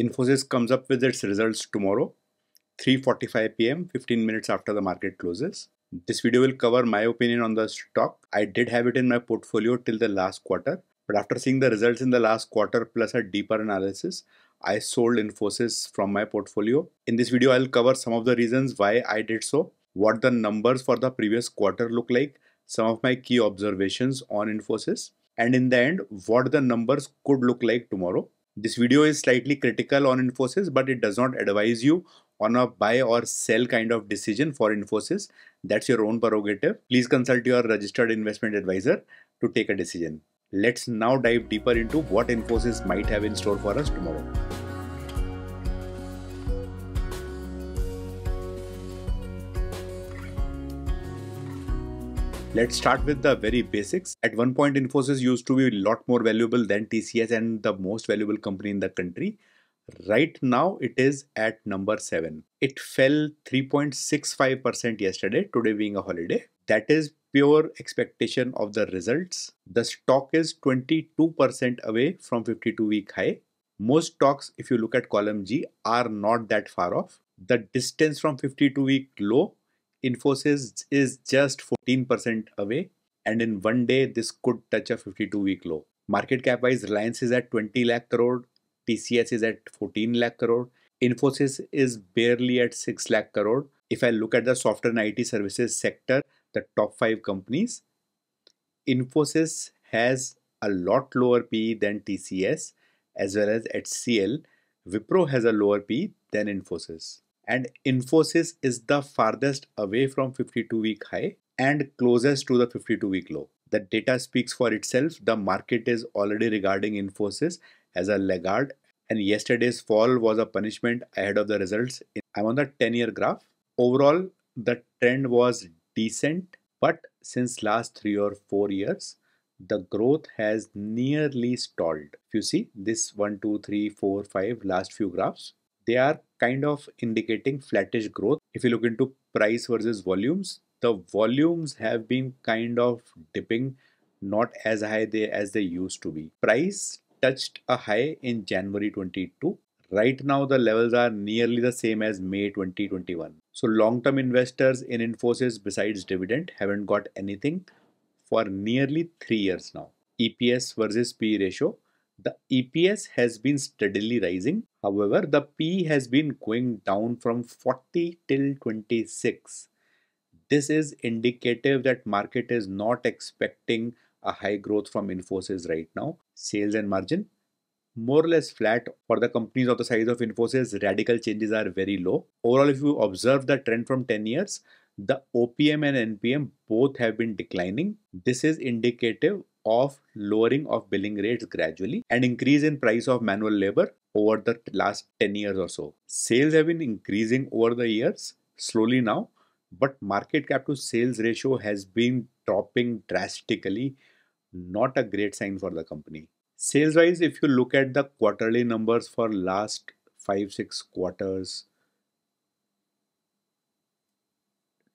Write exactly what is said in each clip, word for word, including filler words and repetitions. Infosys comes up with its results tomorrow, three forty-five p m, fifteen minutes after the market closes. This video will cover my opinion on the stock. I did have it in my portfolio till the last quarter, but after seeing the results in the last quarter plus a deeper analysis, I sold Infosys from my portfolio. In this video, I'll cover some of the reasons why I did so, what the numbers for the previous quarter look like, some of my key observations on Infosys, and in the end, what the numbers could look like tomorrow. This video is slightly critical on Infosys, but it does not advise you on a buy or sell kind of decision for Infosys. That's your own prerogative. Please consult your registered investment advisor to take a decision. Let's now dive deeper into what Infosys might have in store for us tomorrow. Let's start with the very basics. At one point, Infosys used to be a lot more valuable than T C S and the most valuable company in the country. Right now, it is at number seven. It fell three point six five percent yesterday, today being a holiday. That is pure expectation of the results. The stock is twenty-two percent away from fifty-two week high. Most stocks, if you look at column G, are not that far off. The distance from fifty-two week low, Infosys is just fourteen percent away, and in one day this could touch a fifty-two week low. Market cap wise, Reliance is at twenty lakh crore, T C S is at fourteen lakh crore, Infosys is barely at six lakh crore. If I look at the software and I T services sector, the top five companies, Infosys has a lot lower P E than T C S, as well as H C L. Wipro has a lower P E than Infosys. And Infosys is the farthest away from fifty-two week high and closest to the fifty-two week low. The data speaks for itself. The market is already regarding Infosys as a laggard, and yesterday's fall was a punishment ahead of the results. I'm on the ten year graph. Overall, the trend was decent, but since last three or four years, the growth has nearly stalled. If you see this one, two, three, four, five last few graphs, they are kind of indicating flattish growth. If you look into price versus volumes, the volumes have been kind of dipping, not as high they, as they used to be. Price touched a high in January twenty-two. Right now, the levels are nearly the same as May twenty twenty-one. So long-term investors in Infosys, besides dividend, haven't got anything for nearly three years now. E P S versus P E ratio. The E P S has been steadily rising. However, the P E has been going down from forty till twenty-six. This is indicative that market is not expecting a high growth from Infosys right now. Sales and margin, more or less flat. For the companies of the size of Infosys, radical changes are very low. Overall, if you observe the trend from ten years, the O P M and N P M both have been declining. This is indicative of lowering of billing rates gradually and increase in price of manual labor over the last ten years or so. Sales have been increasing over the years slowly now, but market cap to sales ratio has been dropping drastically. Not a great sign for the company. Sales wise, if you look at the quarterly numbers for last five, six quarters,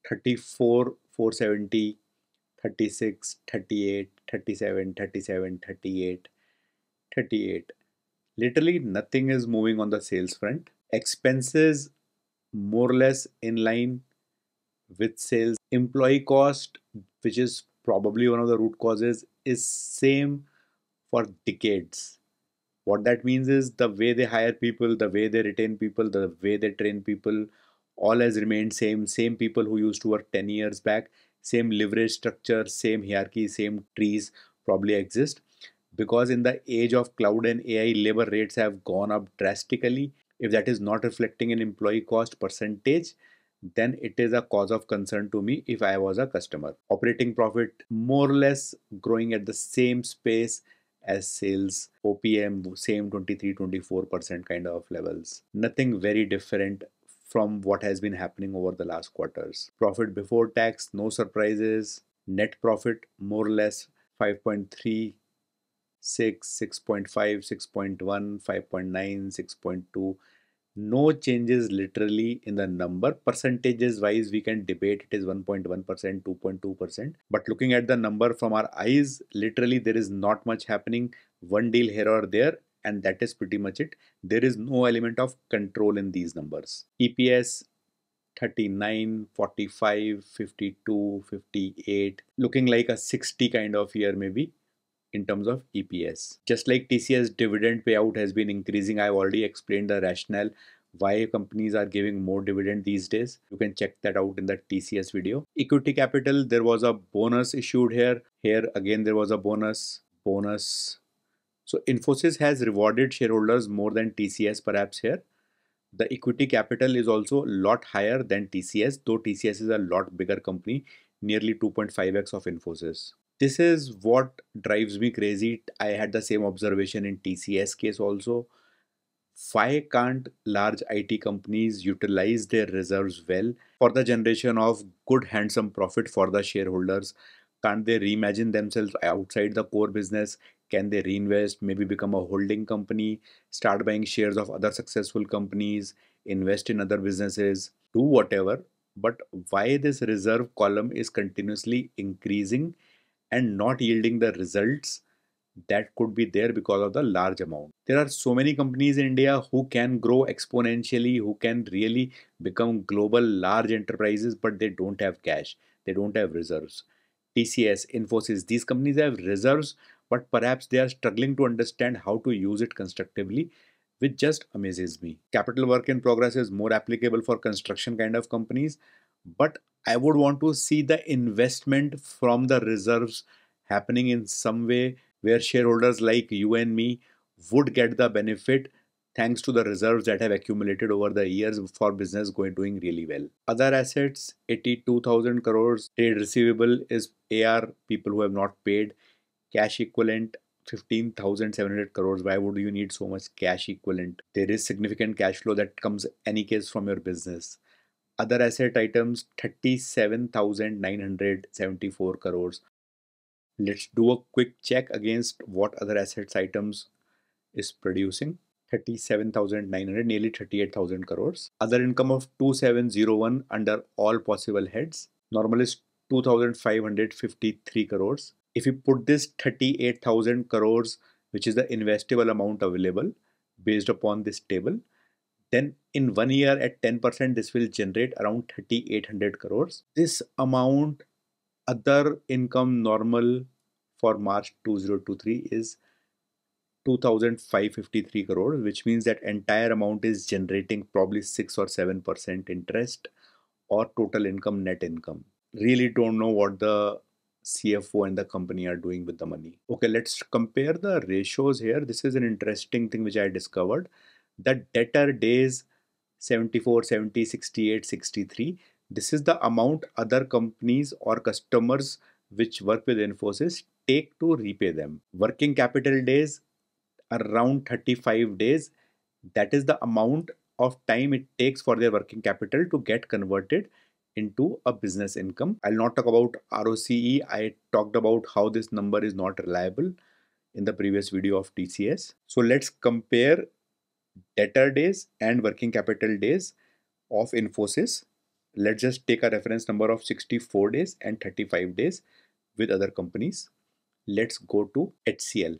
thirty-four, four seventy, thirty-six, thirty-eight, thirty-seven, thirty-seven, thirty-eight, thirty-eight. Literally nothing is moving on the sales front. Expenses more or less in line with sales. Employee cost, which is probably one of the root causes, is same for decades. What that means is the way they hire people, the way they retain people, the way they train people, all has remained same. Same people who used to work ten years back, same leverage structure, same hierarchy, same trees probably exist. Because in the age of cloud and A I, labor rates have gone up drastically. If that is not reflecting in employee cost percentage, then it is a cause of concern to me if I was a customer. Operating profit more or less growing at the same pace as sales. O P M same twenty-three, twenty-four percent kind of levels. Nothing very different from what has been happening over the last quarters. Profit before tax, no surprises. Net profit more or less five point three, six, six point five, six point one, five point nine, six point two. No changes literally in the number. Percentages wise, we can debate it is one point one percent, two point two percent. But looking at the number from our eyes, literally there is not much happening. One deal here or there, and that is pretty much it. There is no element of control in these numbers. E P S thirty-nine, forty-five, fifty-two, fifty-eight, looking like a sixty kind of year maybe in terms of E P S. Just like T C S, dividend payout has been increasing. I've already explained the rationale why companies are giving more dividend these days. You can check that out in the T C S video. Equity capital, there was a bonus issued here. Here again, there was a bonus, bonus. So Infosys has rewarded shareholders more than T C S perhaps here. The equity capital is also a lot higher than T C S, though T C S is a lot bigger company, nearly two point five X of Infosys. This is what drives me crazy. I had the same observation in T C S case also. Why can't large I T companies utilize their reserves well for the generation of good handsome profit for the shareholders? Can't they reimagine themselves outside the core business? Can they reinvest, maybe become a holding company, start buying shares of other successful companies, invest in other businesses, do whatever? But why this reserve column is continuously increasing and not yielding the results that could be there because of the large amount? There are so many companies in India who can grow exponentially, who can really become global large enterprises, but they don't have cash. They don't have reserves. T C S, Infosys, these companies have reserves, but perhaps they are struggling to understand how to use it constructively, which just amazes me. Capital work in progress is more applicable for construction kind of companies, but I would want to see the investment from the reserves happening in some way where shareholders like you and me would get the benefit thanks to the reserves that have accumulated over the years for business going doing really well. Other assets, eighty-two thousand crores, trade receivable is A R, people who have not paid. Cash equivalent, fifteen thousand seven hundred crores. Why would you need so much cash equivalent? There is significant cash flow that comes any case from your business. Other asset items, thirty-seven thousand nine hundred seventy-four crores. Let's do a quick check against what other assets items is producing. thirty-seven thousand nine hundred, nearly thirty-eight thousand crores. Other income of two thousand seven hundred one under all possible heads. Normal is two thousand five hundred fifty-three crores. If you put this thirty-eight thousand crores, which is the investable amount available based upon this table, then in one year at ten percent, this will generate around thirty-eight hundred crores. This amount, other income normal for March two thousand twenty-three is two thousand five hundred fifty-three crores, which means that entire amount is generating probably six or seven percent interest or total income, net income. Really don't know what the C F O and the company are doing with the money. Okay, let's compare the ratios here. This is an interesting thing which I discovered. The debtor days seventy-four, seventy, sixty-eight, sixty-three. This is the amount other companies or customers which work with Infosys take to repay them. Working capital days around thirty-five days. That is the amount of time it takes for their working capital to get converted into a business income. I'll not talk about ROCE. I talked about how this number is not reliable in the previous video of T C S. So let's compare debtor days and working capital days of Infosys. Let's just take a reference number of sixty-four days and thirty-five days with other companies. Let's go to H C L.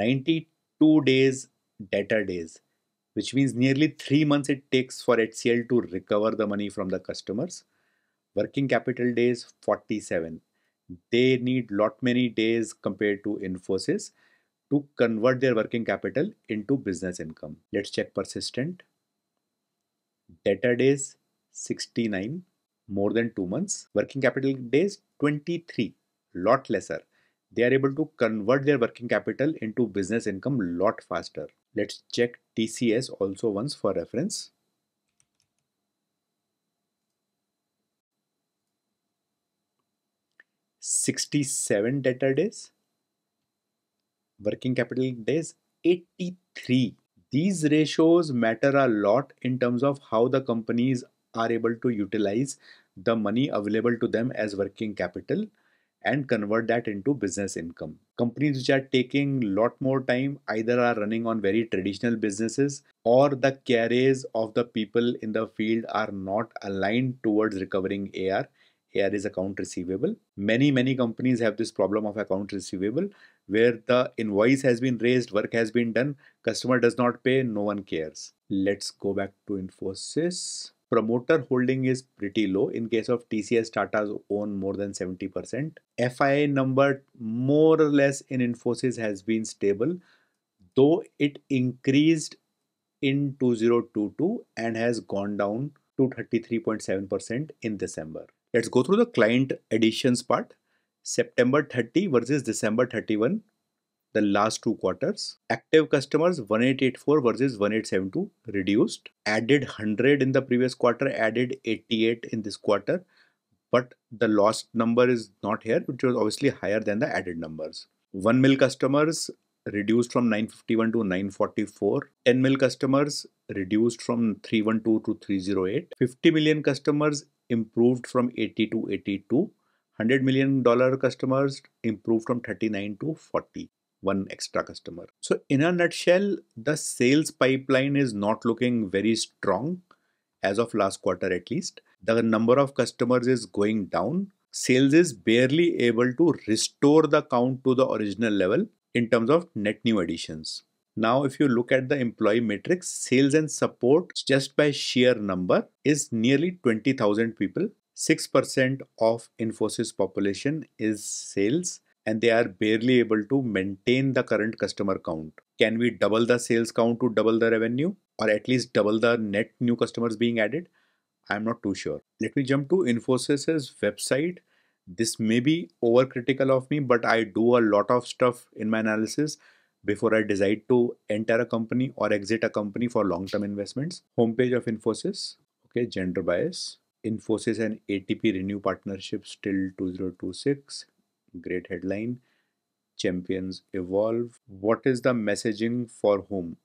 ninety-two days debtor days, which means nearly three months it takes for H C L to recover the money from the customers. Working capital days, forty-seven. They need lot many days compared to Infosys to convert their working capital into business income. Let's check Persistent. Debtor days, sixty-nine, more than two months. Working capital days, twenty-three, lot lesser. They are able to convert their working capital into business income a lot faster. Let's check T C S also once for reference. sixty-seven debtor days, working capital days, eighty-three. These ratios matter a lot in terms of how the companies are able to utilize the money available to them as working capital and convert that into business income. Companies which are taking a lot more time either are running on very traditional businesses or the K R As of the people in the field are not aligned towards recovering A R. A R is account receivable. Many, many companies have this problem of account receivable where the invoice has been raised, work has been done, customer does not pay, no one cares. Let's go back to Infosys. Promoter holding is pretty low. In case of T C S, Tata's own more than seventy percent. F I A number more or less in Infosys has been stable, though it increased in two thousand twenty-two and has gone down to thirty-three point seven percent in December. Let's go through the client additions part. September thirty versus December thirty-first, the last two quarters. Active customers one thousand eight hundred eighty-four versus one thousand eight hundred seventy-two, reduced. Added one hundred in the previous quarter, added eighty-eight in this quarter, but the lost number is not here, which was obviously higher than the added numbers. one mil customers reduced from nine fifty-one to nine forty-four. ten mil customers reduced from three twelve to three oh eight. fifty million customers improved from eighty to eighty-two. one hundred million dollar customers improved from thirty-nine to forty. One extra customer. So in a nutshell, the sales pipeline is not looking very strong as of last quarter at least. The number of customers is going down. Sales is barely able to restore the count to the original level in terms of net new additions. Now, if you look at the employee matrix, sales and support just by sheer number is nearly twenty thousand people. six percent of Infosys population is sales, and they are barely able to maintain the current customer count. Can we double the sales count to double the revenue, or at least double the net new customers being added? I'm not too sure. Let me jump to Infosys's website. This may be overcritical of me, but I do a lot of stuff in my analysis before I decide to enter a company or exit a company for long-term investments. Homepage of Infosys. Okay, gender bias. Infosys and A T P renew partnerships till two thousand twenty-six. Great headline. Champions evolve. What is the messaging for whom?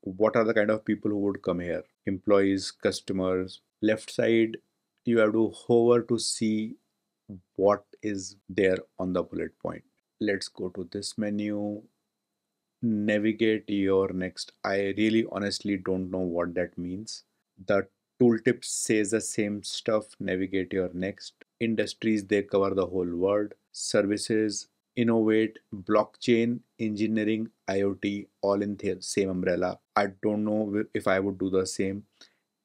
What are the kind of people who would come here? Employees, customers. Left side, you have to hover to see what is there on the bullet point. Let's go to this menu. Navigate your next. I really honestly don't know what that means. The tooltip says the same stuff. Navigate your next. Industries, they cover the whole world. Services, innovate, blockchain, engineering, IoT, all in the same umbrella. I don't know if I would do the same.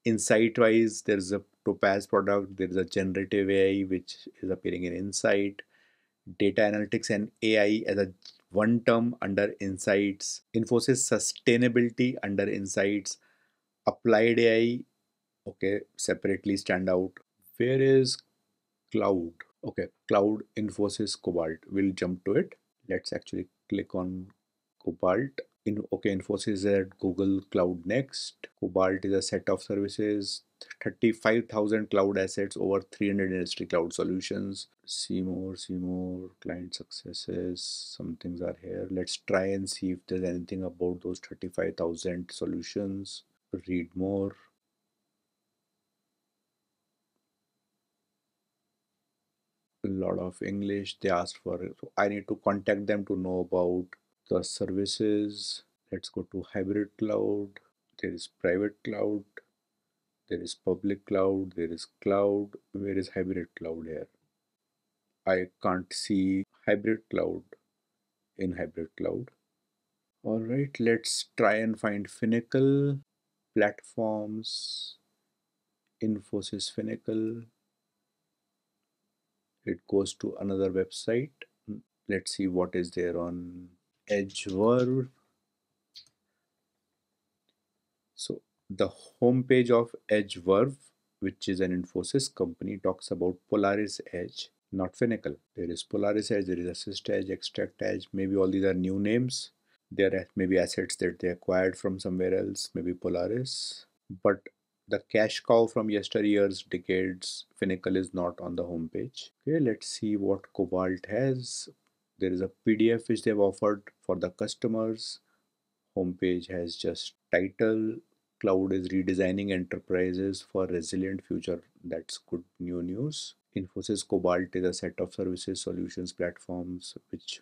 Insight wise, there's a Topaz product, there is a generative A I which is appearing in Insight, data analytics and A I as a one term under Insights, Infosys sustainability under Insights, applied A I, okay, separately stand out. Where is cloud? Okay, cloud Infosys Cobalt. We'll jump to it. Let's actually click on Cobalt. In, okay, Infosys is at Google Cloud Next. Cobalt is a set of services, thirty-five thousand cloud assets, over three hundred industry cloud solutions. See more, see more, client successes, some things are here. Let's try and see if there's anything about those thirty-five thousand solutions. Read more. A lot of English, they asked for it. So I need to contact them to know about the services. Let's go to hybrid cloud. There is private cloud, there is public cloud, there is cloud. Where is hybrid cloud here? I can't see hybrid cloud in hybrid cloud. All right, let's try and find Finacle platforms. Infosys Finacle. It goes to another website. Let's see what is there on Edge-Verb. So the homepage of Edge-Verb, which is an Infosys company, talks about Polaris Edge, not Finacle. There is Polaris Edge, there is Assist Edge, Extract Edge. Maybe all these are new names. There are maybe assets that they acquired from somewhere else, maybe Polaris. But the cash cow from yesteryear's decades, Finacle is not on the homepage. Okay, let's see what Cobalt has. There is a P D F which they've offered for the customers. Homepage has just title. Cloud is redesigning enterprises for resilient future. That's good new news. Infosys Cobalt is a set of services, solutions, platforms which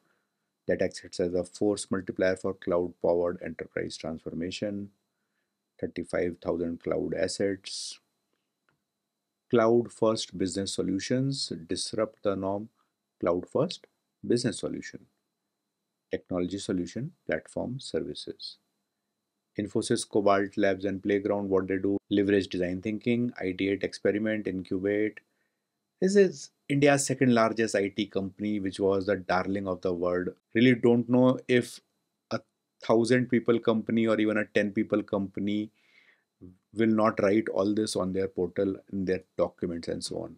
that acts as a force multiplier for cloud-powered enterprise transformation. thirty-five thousand cloud assets. cloud-first business solutions, disrupt the norm, cloud-first business solution, technology solution, platform services. Infosys Cobalt Labs and Playground, what they do, leverage design thinking, ideate, experiment, incubate. This is India's second largest I T company, which was the darling of the world. Really don't know if a thousand people company or even a ten people company will not write all this on their portal, in their documents and so on.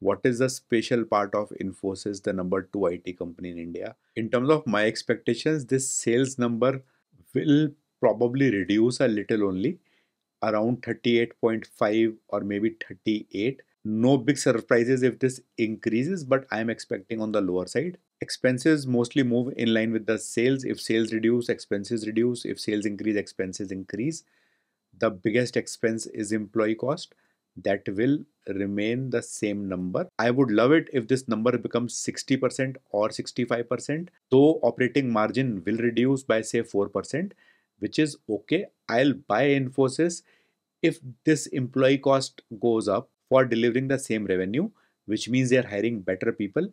What is the special part of Infosys, the number two I T company in India? In terms of my expectations, this sales number will probably reduce a little, only around thirty-eight point five or maybe thirty-eight. No big surprises if this increases, but I am expecting on the lower side. Expenses mostly move in line with the sales. If sales reduce, expenses reduce. If sales increase, expenses increase. The biggest expense is employee cost. That will remain the same number. I would love it if this number becomes sixty percent or sixty-five percent, though operating margin will reduce by say four percent, which is okay. I'll buy Infosys if this employee cost goes up for delivering the same revenue, which means they're hiring better people.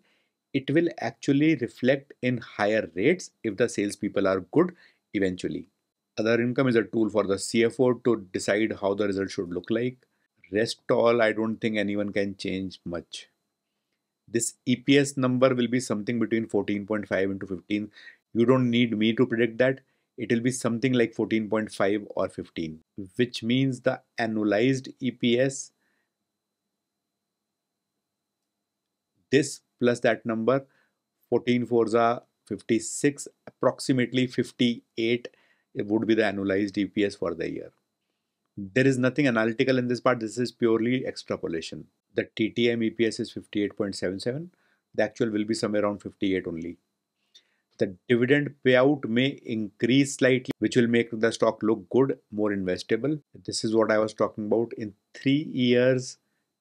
It will actually reflect in higher rates if the salespeople are good eventually. Other income is a tool for the C F O to decide how the result should look like. Rest all, I don't think anyone can change much. This E P S number will be something between fourteen point five into fifteen. You don't need me to predict that. It will be something like fourteen point five or fifteen, which means the annualized E P S, this plus that number, fourteen fours are fifty-six, approximately fifty-eight, it would be the annualized E P S for the year. There is nothing analytical in this part. This is purely extrapolation. The T T M E P S is fifty-eight point seven seven. The actual will be somewhere around fifty-eight only. The dividend payout may increase slightly, which will make the stock look good, more investable. This is what I was talking about. In three years,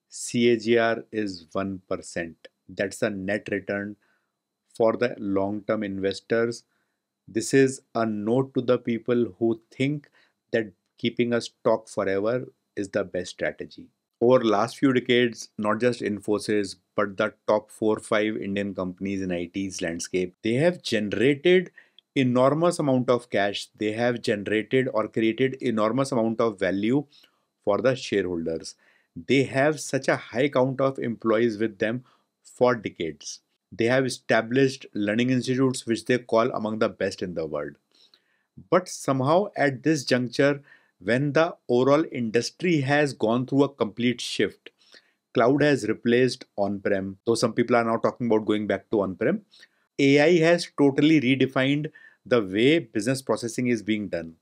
C A G R is one percent. That's the net return for the long-term investors. This is a note to the people who think that keeping a stock forever is the best strategy. Over last few decades, not just Infosys, but the top four or five Indian companies in I T's landscape, they have generated enormous amount of cash. They have generated or created enormous amount of value for the shareholders. They have such a high count of employees with them for decades. They have established learning institutes, which they call among the best in the world. But somehow at this juncture, when the overall industry has gone through a complete shift, cloud has replaced on-prem, though some people are now talking about going back to on-prem. A I has totally redefined the way business processing is being done.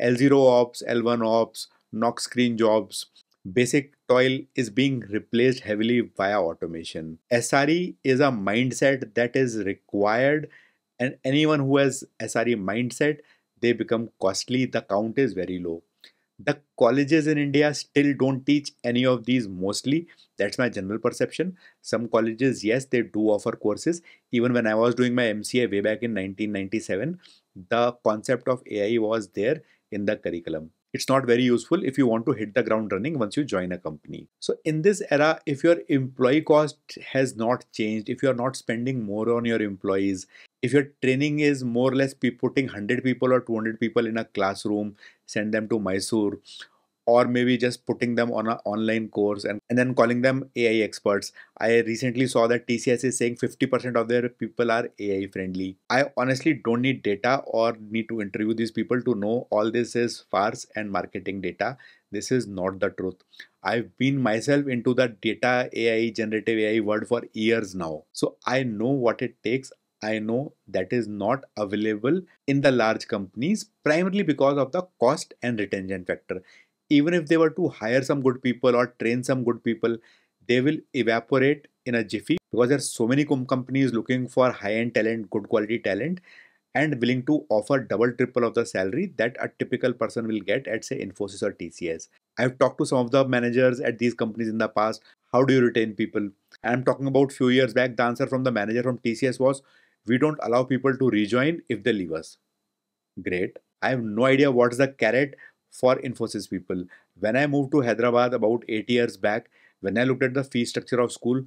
L zero ops, L one ops, knock screen jobs, basic toil is being replaced heavily via automation. S R E is a mindset that is required, and anyone who has S R E mindset, they become costly. The count is very low. The colleges in India still don't teach any of these mostly. That's my general perception. Some colleges, yes, they do offer courses. Even when I was doing my M C A way back in nineteen ninety-seven, the concept of A I was there in the curriculum. It's not very useful if you want to hit the ground running once you join a company. So in this era, if your employee cost has not changed, if you're not spending more on your employees, if your training is more or less putting one hundred people or two hundred people in a classroom, send them to Mysore, or maybe just putting them on an online course and, and then calling them A I experts. I recently saw that T C S is saying fifty percent of their people are A I friendly. I honestly don't need data or need to interview these people to know all this is farce and marketing data. This is not the truth. I've been myself into the data A I, generative A I world for years now. So I know what it takes. I know that is not available in the large companies, primarily because of the cost and retention factor. Even if they were to hire some good people or train some good people, they will evaporate in a jiffy, because there are so many companies looking for high-end talent, good quality talent, and willing to offer double, triple of the salary that a typical person will get at say Infosys or T C S. I've talked to some of the managers at these companies in the past. How do you retain people? I'm talking about few years back, the answer from the manager from T C S was, we don't allow people to rejoin if they leave us. Great. I have no idea what's the carrot for Infosys people. When I moved to Hyderabad about eight years back, when I looked at the fee structure of school,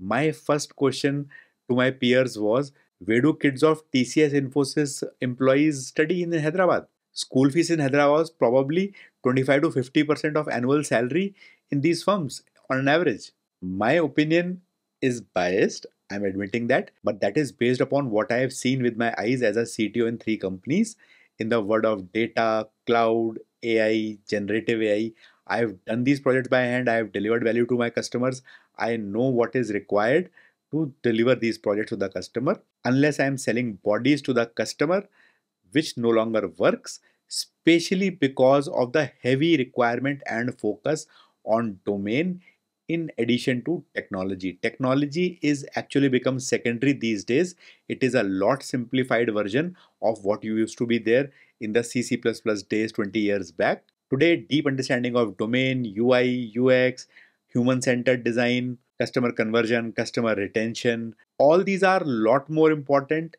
my first question to my peers was, where do kids of T C S Infosys employees study in Hyderabad? School fees in Hyderabad was probably twenty-five to fifty percent of annual salary in these firms on an average. My opinion is biased, I'm admitting that, but that is based upon what I have seen with my eyes as a C T O in three companies in the world of data, cloud, A I, generative A I. I've done these projects by hand, I've delivered value to my customers, I know what is required to deliver these projects to the customer. Unless I'm selling bodies to the customer, which no longer works, especially because of the heavy requirement and focus on domain in addition to technology. Technology is actually become secondary these days. It is a lot simplified version of what you used to be there in the C C plus plus days twenty years back. Today, deep understanding of domain, U I, U X, human-centered design, customer conversion, customer retention, all these are a lot more important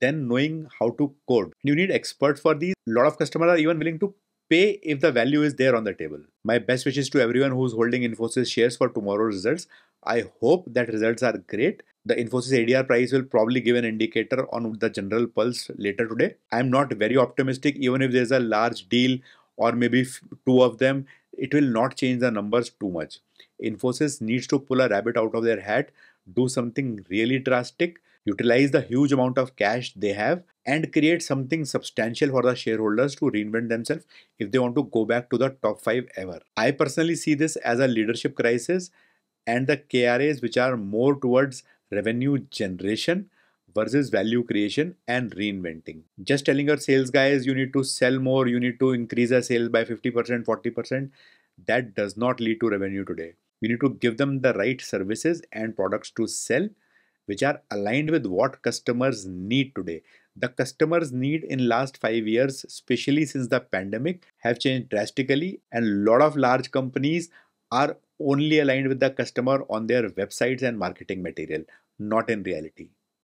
than knowing how to code. You need experts for these. A lot of customers are even willing to pay if the value is there on the table. My best wishes to everyone who's holding Infosys shares for tomorrow's results. I hope that results are great. The Infosys A D R price will probably give an indicator on the general pulse later today. I'm not very optimistic, even if there's a large deal or maybe two of them, it will not change the numbers too much. Infosys needs to pull a rabbit out of their hat, do something really drastic, utilize the huge amount of cash they have and create something substantial for the shareholders to reinvent themselves if they want to go back to the top five ever. I personally see this as a leadership crisis and the K R As which are more towards revenue generation versus value creation and reinventing. Just telling your sales guys you need to sell more, you need to increase your sales by fifty percent, forty percent, that does not lead to revenue today. You need to give them the right services and products to sell, which are aligned with what customers need today. The customers' need in last five years, especially since the pandemic, have changed drastically, and a lot of large companies are only aligned with the customer on their websites and marketing material, not in reality.